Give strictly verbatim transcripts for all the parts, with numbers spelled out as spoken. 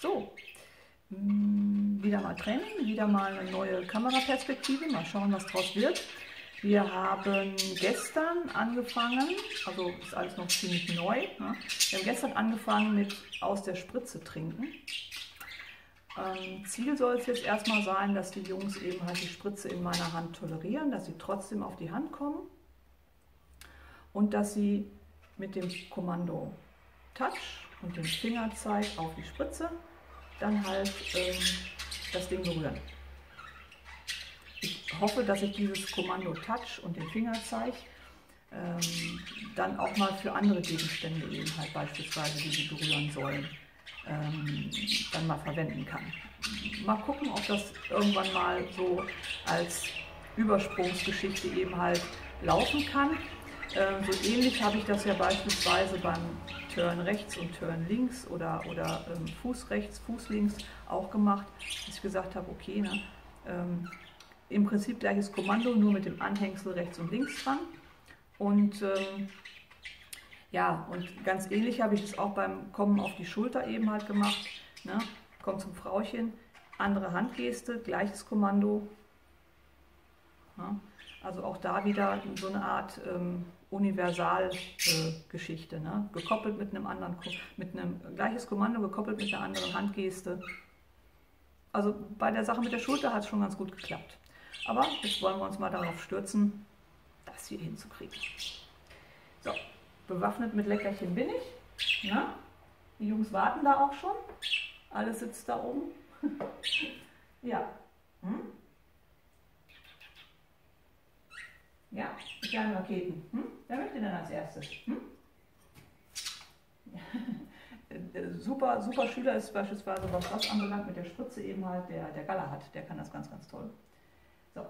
So, wieder mal Training, wieder mal eine neue Kameraperspektive, mal schauen, was draus wird. Wir haben gestern angefangen, also ist alles noch ziemlich neu, ne? Wir haben gestern angefangen mit aus der Spritze trinken. Ähm, Ziel soll es jetzt erstmal sein, dass die Jungs eben halt die Spritze in meiner Hand tolerieren, dass sie trotzdem auf die Hand kommen und dass sie mit dem Kommando Touch und dem Fingerzeig auf die Spritze dann halt ähm, das Ding berühren. Ich hoffe, dass ich dieses Kommando Touch und den Fingerzeig ähm, dann auch mal für andere Gegenstände eben halt beispielsweise, die sie berühren sollen, ähm, dann mal verwenden kann. Mal gucken, ob das irgendwann mal so als Übersprungsgeschichte eben halt laufen kann. Ähm, so ähnlich habe ich das ja beispielsweise beim Turn rechts und Turn links oder, oder ähm, Fuß rechts, Fuß links auch gemacht, dass ich gesagt habe, okay, ne, ähm, im Prinzip gleiches Kommando, nur mit dem Anhängsel rechts und links dran. Und ähm, ja, und ganz ähnlich habe ich das auch beim Kommen auf die Schulter eben halt gemacht. Ne? Komm zum Frauchen, andere Handgeste, gleiches Kommando. Ne? Also auch da wieder so eine Art ähm, Universalgeschichte, äh, ne? Gekoppelt mit einem anderen, mit einem gleiches Kommando, gekoppelt mit einer anderen Handgeste. Also bei der Sache mit der Schulter hat es schon ganz gut geklappt. Aber jetzt wollen wir uns mal darauf stürzen, das hier hinzukriegen. So, bewaffnet mit Leckerchen bin ich. Ja, die Jungs warten da auch schon. Alles sitzt da oben. Ja. Hm? Ja, die kleinen Raketen. Hm? Wer möchte denn als erstes? Hm? super, super Schüler ist beispielsweise, was das anbelangt, mit der Spritze eben halt der, der Galahad. Der kann das ganz, ganz toll. So,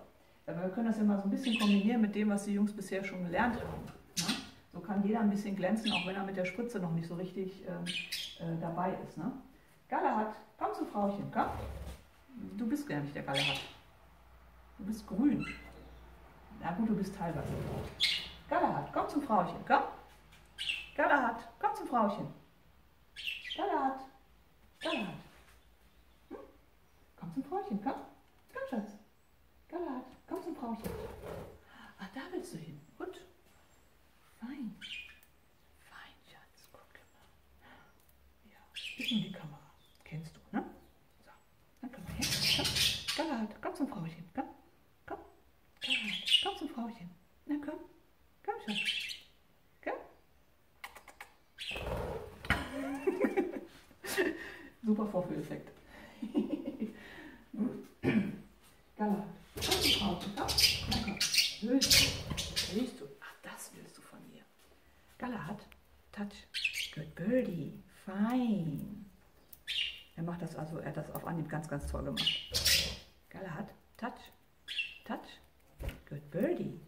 aber wir können das ja mal so ein bisschen kombinieren mit dem, was die Jungs bisher schon gelernt haben. Ne? So kann jeder ein bisschen glänzen, auch wenn er mit der Spritze noch nicht so richtig äh, äh, dabei ist. Ne? Galahad, komm zu Frauchen, komm. Du bist gar nicht der Galahad. Du bist grün. Na gut, du bist teilweise grün. Galahad, komm zum Frauchen, komm. Galahad, komm zum Frauchen. Galahad, Galahad. Hm? Komm zum Frauchen, komm. Komm, Schatz. Galahad, komm zum Frauchen. Ach, da willst du hin. Gut. Fein. Fein, Schatz. Guck mal. Ja, ich nehme die Kamera. Kennst du, ne? So, dann komm mal her. Komm. Galahad, komm zum Frauchen. Komm. Komm. Galahad, komm zum Frauchen. Na komm. Komm, Schatz. Super Vorführeffekt. Galahad, komm zum Frauchen, komm. Na komm, willst du, willst du, ach das willst du von mir. Galahad, touch, good birdie, fein. Er macht das also, er hat das auf Anhieb ganz, ganz toll gemacht. Galahad, touch, touch, good birdie,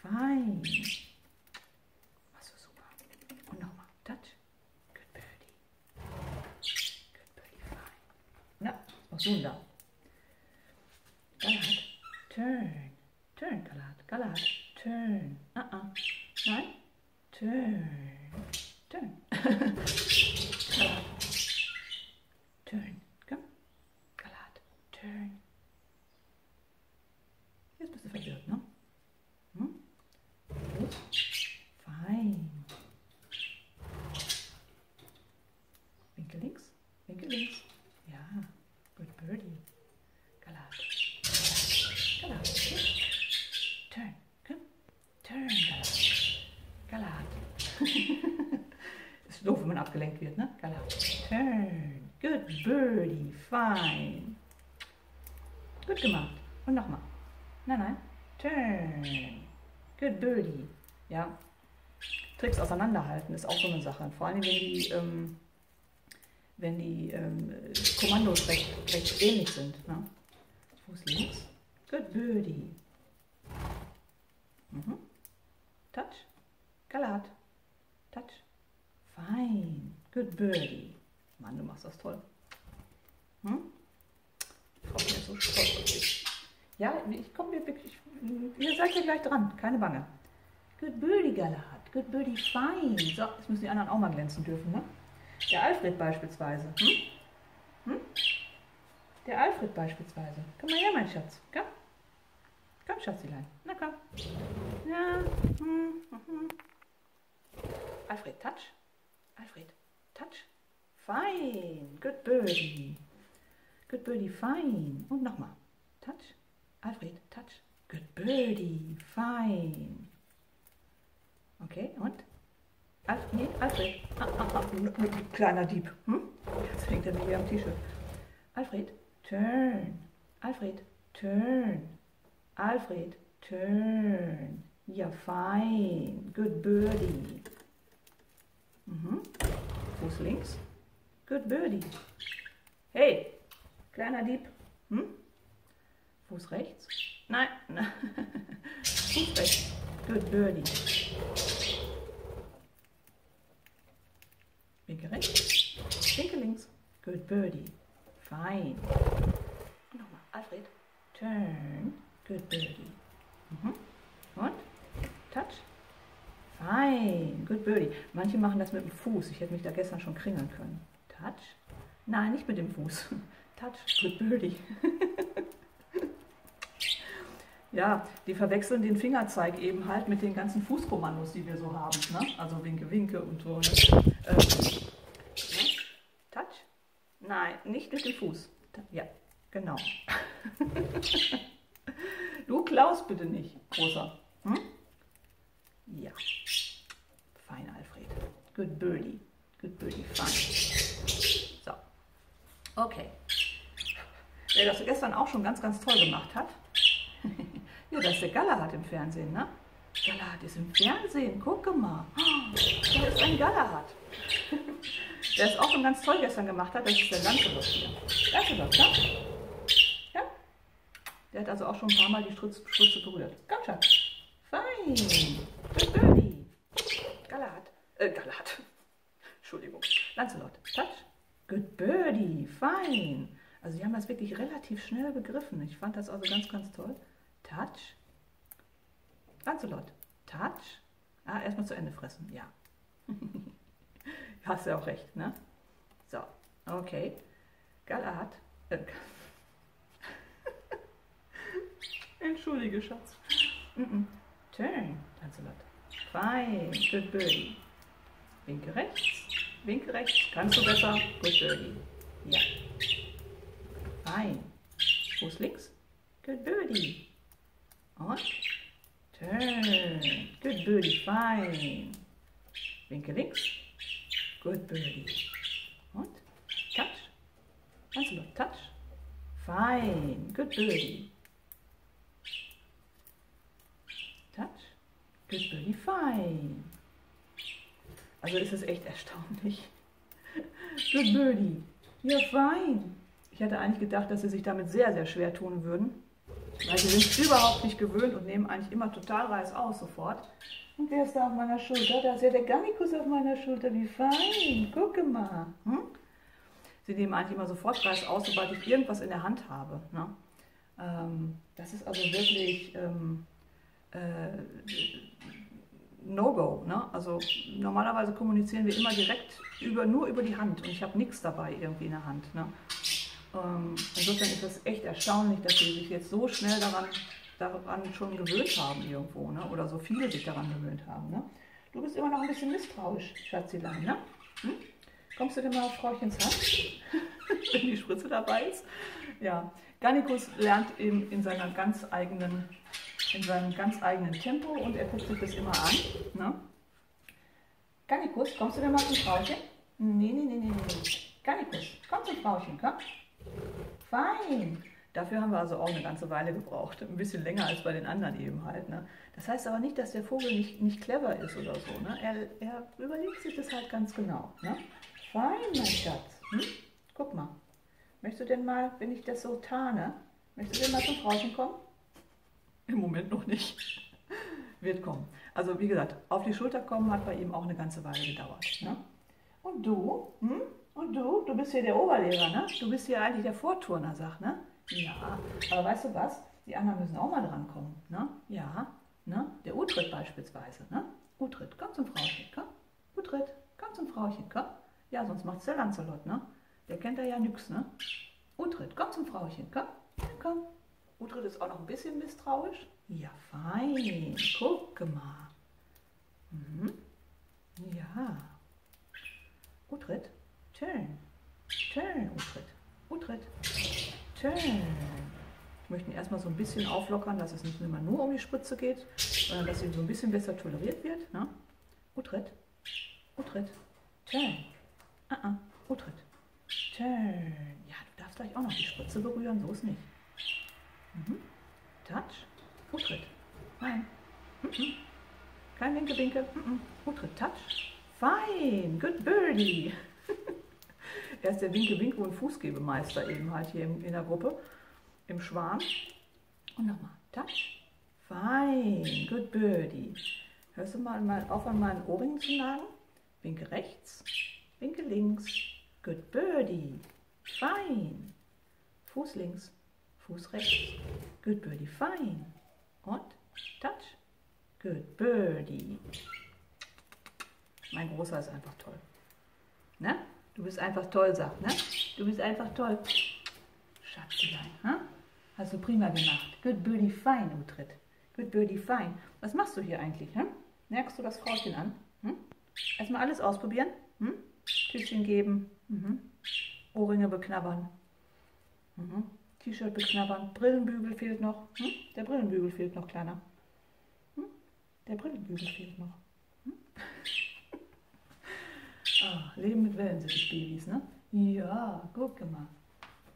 fein. Machst du super. Und nochmal, touch. Was tun da? Galahad, turn, turn, Galahad, Galahad, turn, ah, uh ah, -uh. Nein, turn, turn, Galahad, turn, komm, Galahad, turn. Jetzt bist du verwirrt, ne? Hm? Gut, fein. Winkel links, Winkel links. Abgelenkt wird, ne? Galahad. Turn. Good birdie. Fine. Gut gemacht. Und nochmal. Nein, nein. Turn. Good birdie. Ja. Tricks auseinanderhalten ist auch so eine Sache. Vor allem, wenn die, ähm, wenn die ähm, Kommandos recht, recht ähnlich sind. Ne? Fuß links. Good birdie. Mhm. Touch. Galahad. Touch. Fein. Good birdie. Mann, du machst das toll. Hm? Ich hoffe, so stolz. Ja, ich komme mir wirklich. Ihr seid ja gleich dran. Keine Bange. Good birdie, Galahad. Good birdie, fein. So, jetzt müssen die anderen auch mal glänzen dürfen, ne? Der Alfred beispielsweise. Hm? Alfred beispielsweise. Komm mal her, mein Schatz. Komm. Komm, Schatzilein. Na komm. Ja. Hm. Mhm. Alfred, touch. Alfred, touch. Fein. Good birdie. Good birdie, fein. Und nochmal. Touch. Alfred, touch. Good birdie, fein. Okay, und? Alf, nee, Alfred. Ah, ah, ah, kleiner Dieb. Hm? Jetzt hängt er mir hier am T-Shirt. Alfred, turn. Alfred, turn. Alfred, turn. Ja, fein. Good birdie. Mhm. Fuß links. Good birdie. Hey, kleiner Dieb. Hm? Fuß rechts. Nein. Fuß rechts. Good birdie. Winke rechts. Winke links. Good birdie. Fein. Und nochmal. Alfred, turn. Good birdie. Mhm. Und? Touch. Fein. Good birdie. Manche machen das mit dem Fuß. Ich hätte mich da gestern schon kringeln können. Touch. Nein, nicht mit dem Fuß. Touch. Good birdie. Ja, die verwechseln den Fingerzeig eben halt mit den ganzen Fußkommandos, die wir so haben. Ne? Also Winke, Winke und so. Ne? Ähm, ne? Touch? Nein, nicht mit dem Fuß. Ja, genau. Du Klaus bitte nicht, Großer. Hm? Ja. Fein, Alfred. Good birdie. Good birdie, fein. So. Okay. Wer das gestern auch schon ganz, ganz toll gemacht hat, ja, das ist der Galahad im Fernsehen, ne? Galahad ist im Fernsehen, gucke mal. Oh, da ist ein Galahad. Der es auch schon ganz toll gestern gemacht hat, das ist der Lancelot hier. Lancelot, ne? Ja? Der hat also auch schon ein paar Mal die Strutze, Strutze berührt. Komm, Schatz. Fein. Good birdie. Galahad. Äh, Galahad. Entschuldigung. Lancelot. Touch. Good birdie. Fein. Also die haben das wirklich relativ schnell begriffen. Ich fand das also ganz, ganz toll. Touch. Lancelot. Touch. Ah, erstmal zu Ende fressen. Ja. Hast ja auch recht, ne? So, okay. Galahad. Äh. Entschuldige, Schatz. Mm -mm. Turn. Lancelot. Fein. Good birdie. Winke rechts. Winke rechts. Kannst du besser? Good birdie. Ja. Fein. Fuß links. Good birdie. Und turn. Good birdie. Fein. Winke links. Good birdie. Und touch. Lancelot, touch. Fein. Good birdie. Touch. Good birdie. Fein. Also ist es echt erstaunlich. Good birdie. Ja, fein. Ich hätte eigentlich gedacht, dass sie sich damit sehr, sehr schwer tun würden, weil sie sind überhaupt nicht gewöhnt und nehmen eigentlich immer total reiß aus sofort. Und wer ist da auf meiner Schulter? Da ist ja der Gannicus auf meiner Schulter. Wie fein. Gucke mal. Hm? Sie nehmen eigentlich immer sofort reiß aus, sobald ich irgendwas in der Hand habe. Ne? Ähm, das ist also wirklich ähm, äh, No-Go. Ne? Also normalerweise kommunizieren wir immer direkt über, nur über die Hand und ich habe nichts dabei irgendwie in der Hand. Ne? Ähm, insofern ist es echt erstaunlich, dass sie sich jetzt so schnell daran, daran schon gewöhnt haben irgendwo, ne? Oder so viele sich daran gewöhnt haben. Ne? Du bist immer noch ein bisschen misstrauisch, Schatzilein, ne? Hm? Kommst du denn mal auf Frauchens Hand, wenn die Spritze dabei ist? Ja, Gannicus lernt eben in, seiner ganz eigenen, in seinem ganz eigenen Tempo und er guckt sich das immer an. Ne? Gannicus, kommst du denn mal zum Frauchen? Nee, nee, nee, nee, nee. Gannicus, komm zum Frauchen, komm. Fein. Dafür haben wir also auch eine ganze Weile gebraucht. Ein bisschen länger als bei den anderen eben halt. Ne? Das heißt aber nicht, dass der Vogel nicht, nicht clever ist oder so. Ne? Er, er überlegt sich das halt ganz genau. Ne? Fein, mein Schatz. Hm? Guck mal. Möchtest du denn mal, wenn ich das so tarne, möchtest du denn mal zum Frauchen kommen? Im Moment noch nicht. Wird kommen. Also wie gesagt, auf die Schulter kommen hat bei ihm auch eine ganze Weile gedauert. Ne? Und du? Hm? Und du, du bist hier der Oberlehrer, ne? Du bist hier eigentlich der Vorturner, sag, ne? Ja, aber weißt du was? Die anderen müssen auch mal drankommen, ne? Ja, ne? Der Utritt beispielsweise, ne? Utritt, komm zum Frauchen, komm. Utritt, komm zum Frauchen, komm. Ja, sonst macht's der Lancelot, ne? Der kennt da ja nix, ne? Utritt, komm zum Frauchen, komm, ja, komm. Utritt ist auch noch ein bisschen misstrauisch. Ja, fein, gucke mal. Mhm. Ja. Utritt, turn, turn, Utritt, Utritt, turn. Ich möchte ihn erstmal so ein bisschen auflockern, dass es nicht immer nur um die Spritze geht, sondern dass ihn so ein bisschen besser toleriert wird. Ne? Utritt, Utritt, turn, ah, ah, Utritt, turn. Ja, du darfst gleich auch noch die Spritze berühren, so ist nicht. Mhm. Touch, Utritt, nein, mhm. Kein Winke, Winke, mhm. Utritt, touch, fein, good birdie. Er ist der Winke, Winke und Fußgebemeister eben halt hier in der Gruppe, im Schwarm. Und nochmal, touch, fein, good birdie. Hörst du mal auf, an meinen Ohrringen zu nagen? Winke rechts, Winke links, good birdie, fein. Fuß links, Fuß rechts, good birdie, fein. Und touch, good birdie. Mein Großer ist einfach toll. Ne? Du bist einfach toll, sagt, ne? Du bist einfach toll. Schatzlein, ha? Hast du prima gemacht. Good birdie, fein, Utritt. Good birdie, fein. Was machst du hier eigentlich, ne? Merkst du das Frauchen an? Hm? Erstmal alles ausprobieren. Hm? Tütchen geben. Mhm. Ohrringe beknabbern. Mhm. T-Shirt beknabbern. Brillenbügel fehlt noch. Hm? Der Brillenbügel fehlt noch, Kleiner. Hm? Der Brillenbügel fehlt noch. Hm? Ah, Leben mit Wellensittich, Babys, ne? Ja, gut gemacht.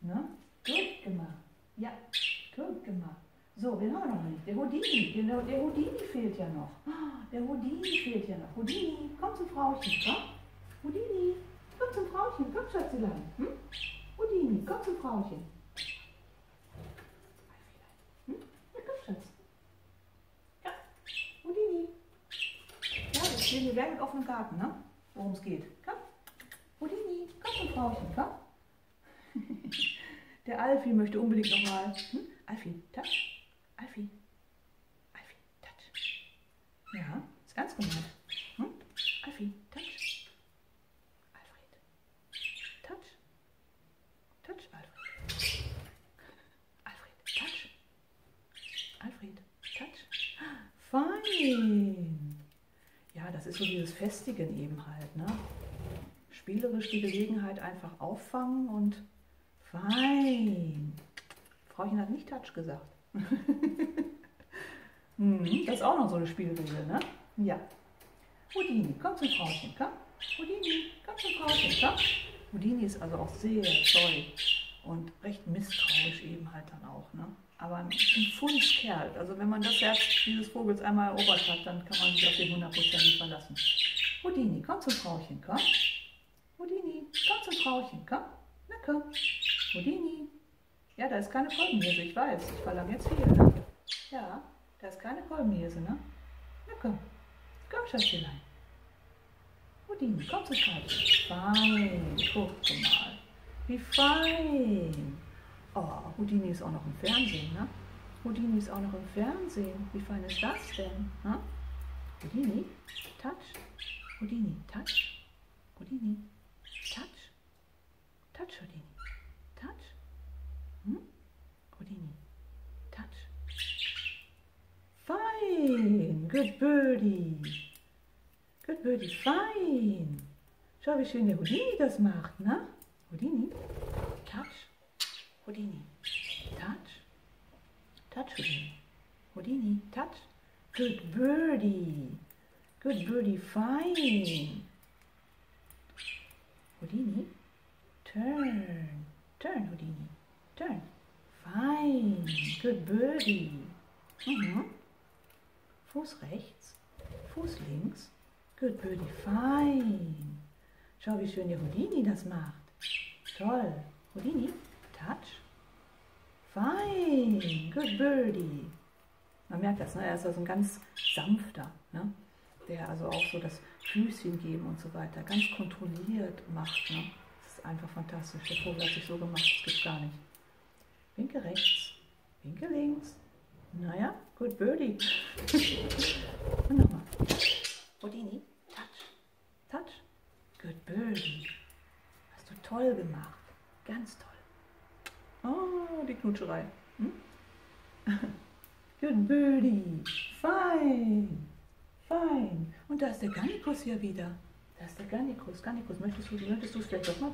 Ne? Gut gemacht. Ja, gut gemacht. So, den haben wir noch nicht. Der Houdini, der, der Houdini fehlt ja noch. Der Houdini fehlt ja noch. Houdini, komm zum Frauchen, komm. Houdini, komm zum Frauchen, komm, Schatzelein. Hm? Houdini, komm zum Frauchen. Hm? Ja, komm, Schatz. Ja, Houdini. Ja, wir stehen hier gleich mit offenem Garten, ne? Worum es geht. Komm, Houdini, komm zum Frauchen, komm. Der Alfie möchte unbedingt nochmal. Hm? Alfie, touch. Alfie, Alfie, touch. Ja, ist ernst gemeint. Hm? Alfie, touch. Alfred, touch. Touch, Alfred. Alfred, touch. Alfred, touch. Fein. Ja, das ist so dieses Festigen eben halt, ne? Spielerisch die Gelegenheit einfach auffangen und fein. Frauchen hat nicht touch gesagt. Das ist auch noch so eine Spielregel, ne? Ja. Houdini, komm zum Frauchen, komm. Houdini, komm zum Frauchen, komm. Houdini ist also auch sehr scheu und recht misstrauisch eben halt dann auch, ne? Aber ein Pfundskerl. Also wenn man das Herz dieses Vogels einmal erobert hat, dann kann man sich auf den hundertprozentig verlassen. Houdini, komm zum Frauchen, komm. Houdini, komm zum Frauchen, komm. Na komm. Houdini. Ja, da ist keine Kolbenhirse, ich weiß. Ich verlange jetzt viel. Ne? Ja, da ist keine Kolbenhirse, ne? Na komm. Komm, Schatzelein. Houdini, komm zur Karte. Fein. Guck mal. Wie fein. Oh, Houdini ist auch noch im Fernsehen, ne? Houdini ist auch noch im Fernsehen. Wie fein ist das denn? Ne? Houdini, touch. Houdini, touch. Houdini, touch. Touch, Houdini. Touch. Hm? Houdini, touch. Fein, good birdie. Good birdie, fein. Schau, wie schön der Houdini das macht, ne? Houdini, touch. Houdini, touch. Touch, Houdini. Houdini, touch. Good birdie. Good birdie, fein. Houdini, turn. Turn, Houdini. Turn. Fein. Good birdie. Mhm. Fuß rechts, Fuß links. Good birdie. Fein. Schau, wie schön der Houdini das macht. Toll. Houdini, touch. Fein. Good birdie. Man merkt das, ne? Er ist also ein ganz sanfter, ne? Der also auch so das Füßchen geben und so weiter ganz kontrolliert macht, ne? Das ist einfach fantastisch. Der Vogel hat sich so gemacht, das gibt es gar nicht. Winke rechts, Winke links. Naja, good birdie. Und nochmal. Houdini, touch, touch, good birdie. Hast du toll gemacht. Ganz toll. und die Knutscherei. Hm? Good birdie. Fein. Fein. Und da ist der Gannicus hier wieder. Da ist der Gannicus. Gannicus, möchtest du es vielleicht doch mal,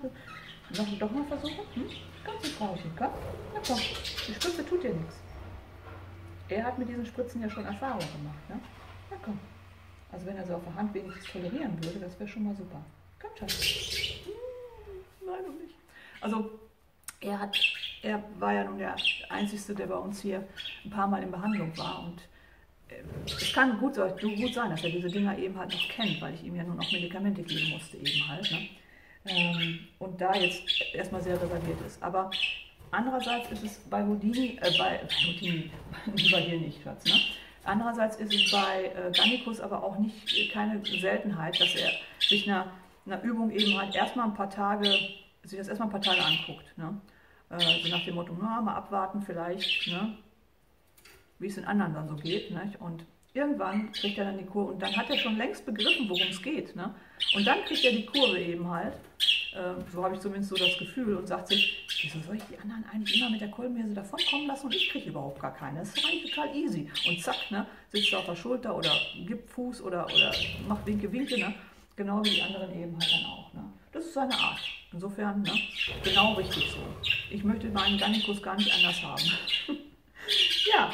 noch, doch mal versuchen? Hm? Ganz so traurig, komm. Na komm, die Spritze tut dir nichts. Er hat mit diesen Spritzen ja schon Erfahrung gemacht. Ne? Na komm. Also wenn er so auf der Hand wenigstens tolerieren würde, das wäre schon mal super. Komm, Schatz. Hm, nein, noch nicht. Also er, hat, er war ja nun der Einzige, der bei uns hier ein paar Mal in Behandlung war. Und äh, es kann gut, gut sein, dass er diese Dinger eben halt noch kennt, weil ich ihm ja nun auch Medikamente geben musste eben halt. Ne? Ähm, und da jetzt erstmal sehr reserviert ist. Aber andererseits ist es bei Houdini, äh, bei Houdini, bei dir nicht, Schatz, ne? Andererseits ist es bei äh, Gannicus aber auch nicht, keine Seltenheit, dass er sich einer, einer Übung eben halt erstmal ein paar Tage, sich das erstmal ein paar Tage anguckt. Ne? Äh, so nach dem Motto, na, mal abwarten vielleicht, ne? Wie es den anderen dann so geht. Ne? Und irgendwann kriegt er dann die Kurve und dann hat er schon längst begriffen, worum es geht. Ne? Und dann kriegt er die Kurve eben halt, äh, so habe ich zumindest so das Gefühl, und sagt sich, wieso soll ich die anderen eigentlich immer mit der Kolbenhirse davonkommen lassen und ich kriege überhaupt gar keine. Das ist eigentlich total easy. Und zack, ne, sitzt er auf der Schulter oder gibt Fuß oder, oder macht Winke-Winke, ne? Genau wie die anderen eben halt dann auch. Ne? Das ist seine Art. Insofern, ne, genau richtig so. Ich möchte meinen Gannicus gar nicht anders haben. Ja,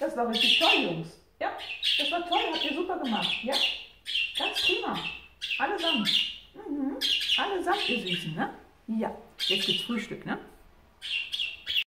das war richtig toll, Jungs. Ja, das war toll, habt ihr super gemacht. Ja, ganz prima. Allesamt. Mhm. Allesamt, ihr Süßen, ne? Ja, jetzt gibt's Frühstück, ne?